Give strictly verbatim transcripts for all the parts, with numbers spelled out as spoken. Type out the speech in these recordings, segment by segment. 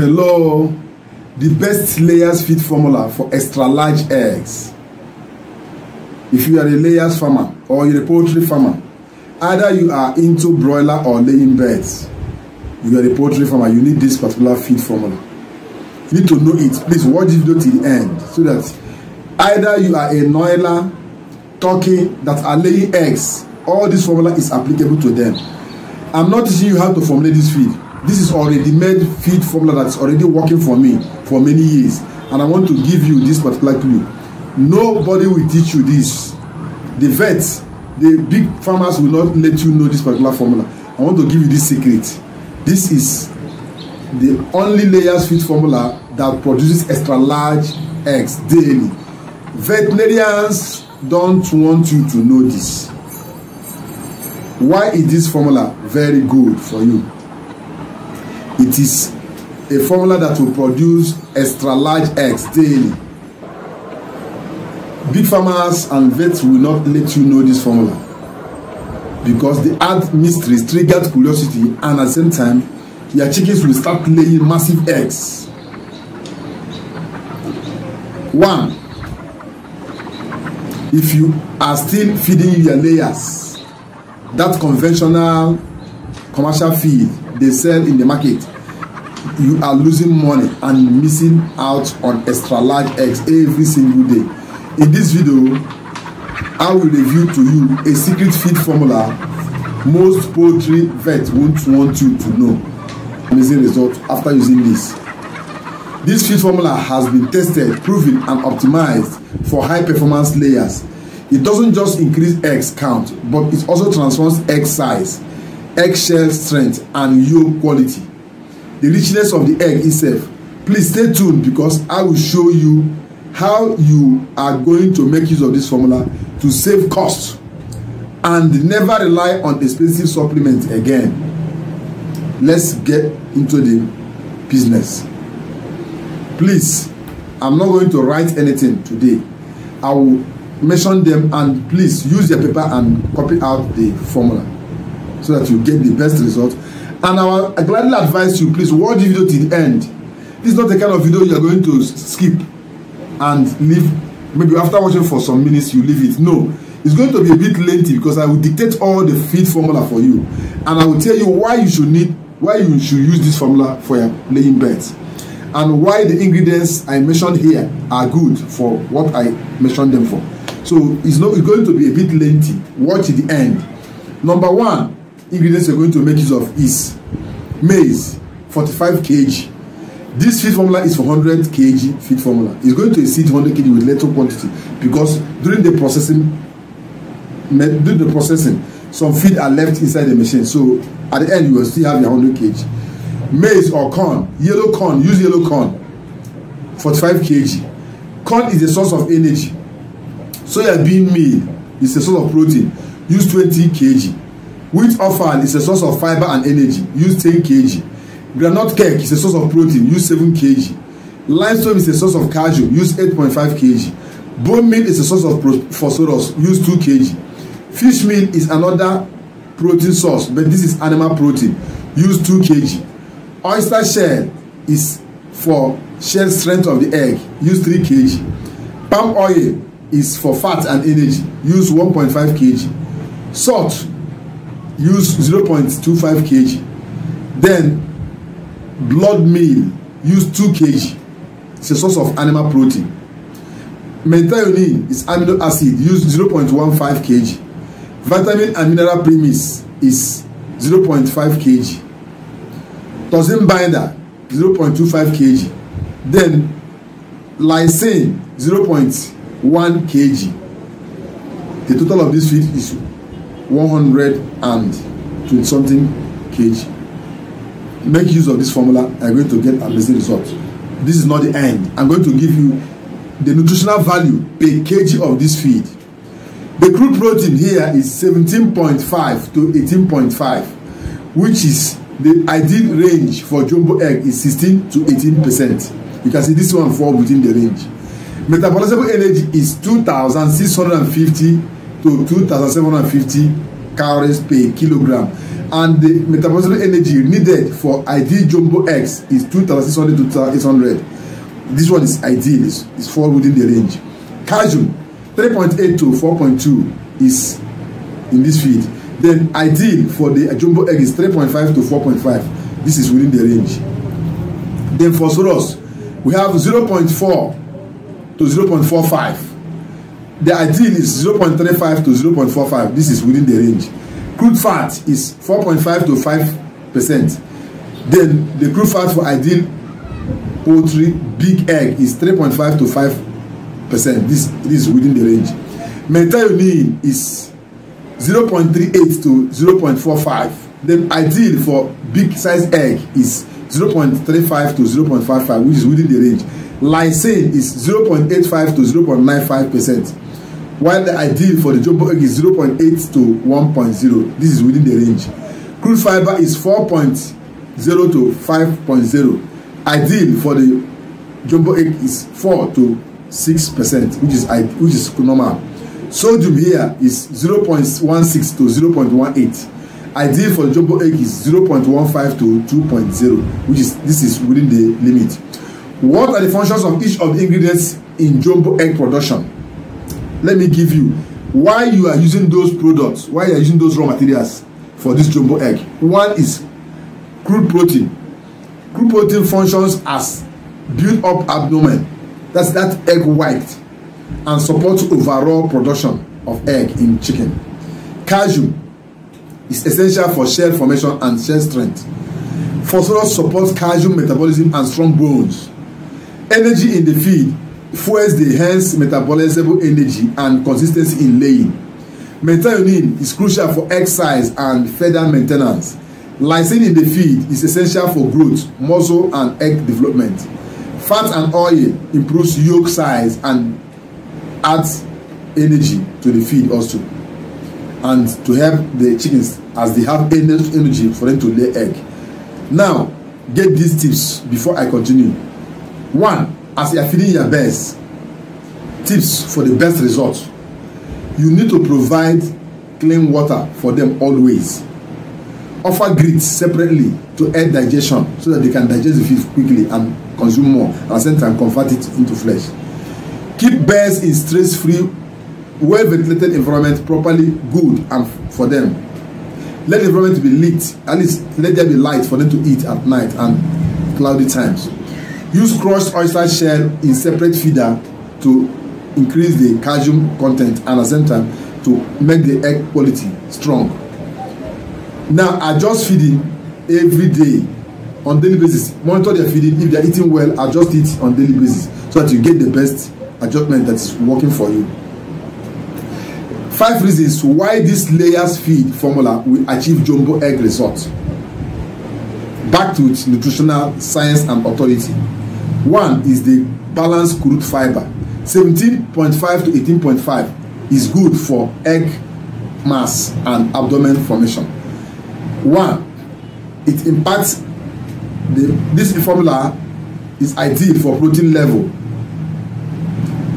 Hello, the best layers feed formula for extra large eggs. If you are a layers farmer or you're a poultry farmer, either you are into broiler or laying birds, you are a poultry farmer, you need this particular feed formula. You need to know it. Please watch this video till the end, so that either you are a noila, turkey that are laying eggs, all this formula is applicable to them. I'm not teaching you how to formulate this feed. This is already made feed formula that's already working for me for many years, and I want to give you this particular clue. Nobody will teach you this. The vets, the big farmers will not let you know this particular formula. I want to give you this secret. This is the only layers feed formula that produces extra large eggs daily. Veterinarians don't want you to know this. Why is this formula very good for you? It is a formula that will produce extra large eggs daily. Big farmers and vets will not let you know this formula because they add mysteries, triggered curiosity, and at the same time, your chickens will start laying massive eggs. One, if you are still feeding your layers, that conventional commercial feed they sell in the market, you are losing money and missing out on extra large eggs every single day. In this video, I will review to you a secret feed formula most poultry vets won't want you to know. Amazing result after using this. This feed formula has been tested, proven, and optimized for high performance layers. It doesn't just increase eggs count, but it also transforms egg size, eggshell strength, and yolk quality, the richness of the egg itself. Please stay tuned because I will show you how you are going to make use of this formula to save costs and never rely on expensive supplements again. Let's get into the business. Please, I'm not going to write anything today. I will mention them, and please use your paper and copy out the formula, so that you get the best result. And I will gladly advise you, please watch the video till the end. This is not the kind of video you are going to skip and leave. Maybe after watching for some minutes, you leave it. No, it's going to be a bit lengthy because I will dictate all the feed formula for you, and I will tell you why you should need, why you should use this formula for your laying birds, and why the ingredients I mentioned here are good for what I mentioned them for. So it's not it's going to be a bit lengthy. Watch till the end. Number one, ingredients you're going to make use of is maize, forty-five kilograms. This feed formula is for one hundred kilograms feed formula. It's going to exceed one hundred kilograms with little quantity because during the processing, during the processing, some feed are left inside the machine. So at the end, you will still have your one hundred kilograms. Maize or corn, yellow corn, use yellow corn, forty-five kilograms. Corn is a source of energy. Soyabean meal is a source of protein. Use twenty kilograms. Wheat offal is a source of fiber and energy. Use ten kilograms. Granite cake is a source of protein. Use seven kilograms. Limestone is a source of calcium. Use eight point five kilograms. Bone meal is a source of phosphorus. Use two kilograms. Fish meal is another protein source, but this is animal protein. Use two kilograms. Oyster shell is for shell strength of the egg. Use three kilograms. Palm oil is for fat and energy. Use one point five kilograms. Salt, use zero point two five kilograms. Then blood meal, use two kilograms. It's a source of animal protein. Methionine is amino acid, use zero point one five kilograms. Vitamin and mineral premix is zero point five kilograms. Toxin binder, zero point two five kilograms. Then lysine, zero point one kilograms. The total of this feed is one hundred and twenty something kilograms. Make use of this formula and you're going to get amazing results. This is not the end. I'm going to give you the nutritional value per kg of this feed. The crude protein here is seventeen point five to eighteen point five, which is the ideal range for jumbo egg is sixteen to eighteen percent. You can see this one falls within the range. Metabolizable energy is two thousand six hundred fifty to two thousand seven hundred fifty calories per kilogram, and the metabolic energy needed for ideal jumbo eggs is two thousand six hundred to two thousand eight hundred. This one is ideal, it's, it's fall within the range. Calcium three point eight to four point two is in this feed. Then ideal for the jumbo egg is three point five to four point five. This is within the range. Then phosphorus, we have zero point four to zero point four five. The ideal is zero point three five to zero point four five. This is within the range. Crude fat is four point five to five percent. Then the crude fat for ideal poultry big egg is three point five to five percent. This, this is within the range. Methionine is zero point three eight to zero point four five. Then ideal for big size egg is zero point three five to zero point five five, which is within the range. Lysine is zero point eight five to zero point nine five percent. While the ideal for the jumbo egg is zero point eight to one point zero. This is within the range. Crude fiber is four point zero to five point zero. Ideal for the jumbo egg is four to six percent, which is which is normal. Sodium here is zero point one six to zero point one eight. Ideal for the jumbo egg is zero point one five to two point zero, which is this is within the limit. What are the functions of each of the ingredients in jumbo egg production? Let me give you why you are using those products, why you are using those raw materials for this jumbo egg. One is crude protein. Crude protein functions as build up abdomen, that's that egg white, and supports overall production of egg in chicken. Calcium is essential for shell formation and shell strength. Phosphorus supports calcium metabolism and strong bones. Energy in the feed fuels the hens metabolizable energy and consistency in laying. Methionine is crucial for egg size and feather maintenance. Lysine in the feed is essential for growth, muscle, and egg development. Fat and oil improves yolk size and adds energy to the feed also, and to help the chickens as they have enough energy for them to lay egg. Now, get these tips before I continue. One, as you are feeding your birds, tips for the best results. You need to provide clean water for them always. Offer grit separately to aid digestion so that they can digest the feed quickly and consume more, and at the same time convert it into flesh. Keep birds in stress-free, well-ventilated environment, properly good and for them. Let the environment be lit, at least let there be light for them to eat at night and cloudy times. Use crushed oyster shell in separate feeder to increase the calcium content and at the same time to make the egg quality strong. Now, adjust feeding every day on daily basis. Monitor their feeding. If they are eating well, adjust it on daily basis so that you get the best adjustment that is working for you. Five reasons why this layers feed formula will achieve jumbo egg results. Backed with nutritional science and authority. One is the balanced crude fiber. seventeen point five to eighteen point five is good for egg mass and abdomen formation. One, it impacts the, this formula is ideal for protein level.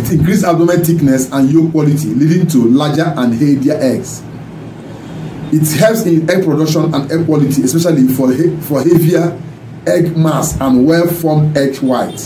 It increases abdomen thickness and yolk quality, leading to larger and healthier eggs. It helps in egg production and egg quality, especially for, he for heavier egg mass and well-formed egg white.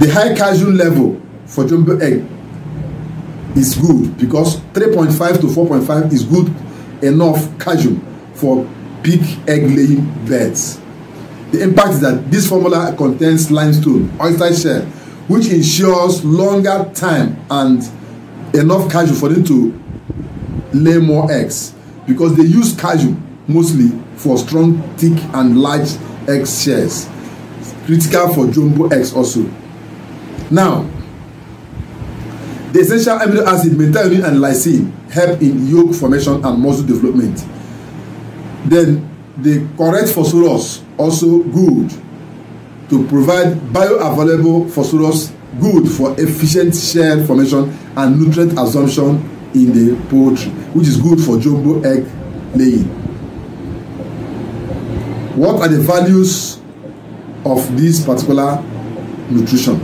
The high calcium level for jumbo egg is good because three point five to four point five is good enough calcium for big egg-laying birds. The impact is that this formula contains limestone, oyster shell, which ensures longer time and enough calcium for them to lay more eggs, because they use calcium mostly for strong, thick, and large egg shells. Critical for jumbo eggs also. Now, the essential amino acid methionine and lysine help in yolk formation and muscle development. Then the correct phosphorus also good to provide bioavailable phosphorus, good for efficient shell formation and nutrient absorption in the poultry, which is good for jumbo egg laying. What are the values of this particular nutrition?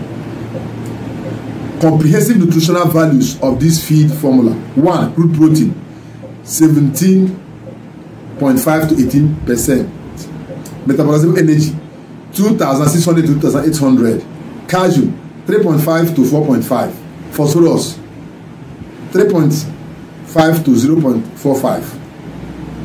Comprehensive nutritional values of this feed formula. One, crude protein. seventeen point five to eighteen percent. Metabolism energy, two thousand six hundred to two thousand eight hundred. Calcium, three point five to four point five. Phosphorus, three point five to zero point four five.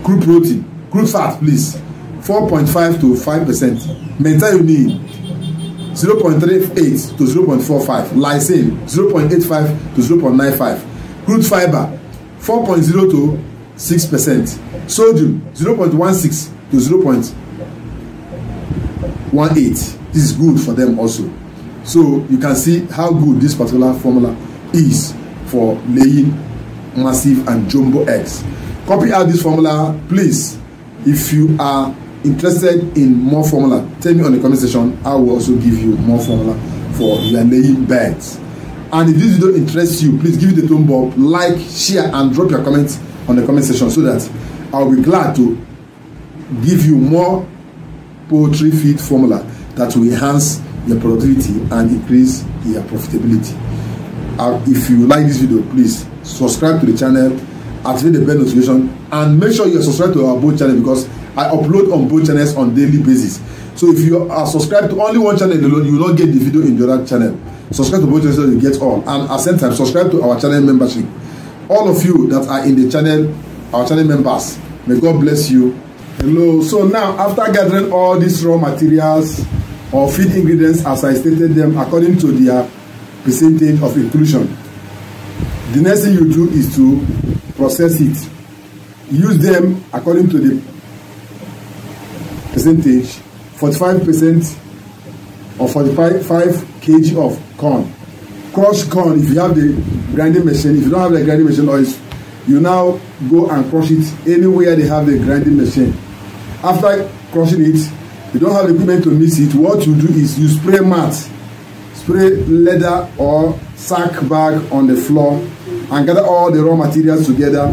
Crude protein, crude fat, please, four point five to five percent. Methionine, zero point three eight to zero point four five. Lysine, zero point eight five to zero point nine five. Crude fiber, four point zero to six percent. Sodium, zero point one six to zero point one eight. This is good for them also. So you can see how good this particular formula is for laying massive and jumbo eggs. Copy out this formula, please. If you are interested in more formula, tell me on the comment section. I will also give you more formula for your laying birds. And if this video interests you, please give it a thumbs up, like, share, and drop your comments on the comment section so that I'll be glad to give you more poultry feed formula that will enhance your productivity and increase your profitability. Uh, if you like this video, please subscribe to the channel, activate the bell notification, and make sure you are subscribed to our both channel, because I upload on both channels on daily basis. So if you are subscribed to only one channel alone, you will not get the video in the other channel. Subscribe to both channels so you get all. And at the same time, subscribe to our channel membership. All of you that are in the channel, our channel members, may God bless you. Hello. So now, after gathering all these raw materials or feed ingredients as I stated them according to their percentage of inclusion, the next thing you do is to process it. Use them according to the percentage. Forty-five percent or forty-five kilograms of corn, crushed corn if you have the grinding machine. If you don't have the grinding machine, or you now go and crush it anywhere they have the grinding machine. After crushing it, you don't have equipment to mix it. What you do is you spray mat, spray leather or sack bag on the floor, and gather all the raw materials together,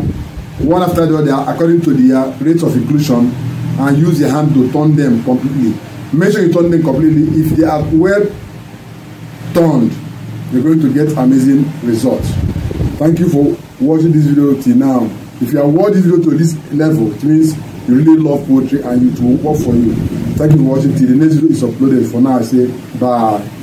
one after the other, according to their rates of inclusion, and use your hand to turn them completely. Make sure you turn them completely. If they are well turned, you're going to get amazing results. Thank you for watching this video till now. If you have watched this video to this level, it means you really love poultry and it will work for you. Thank you for watching till the next video is uploaded. For now, I say bye.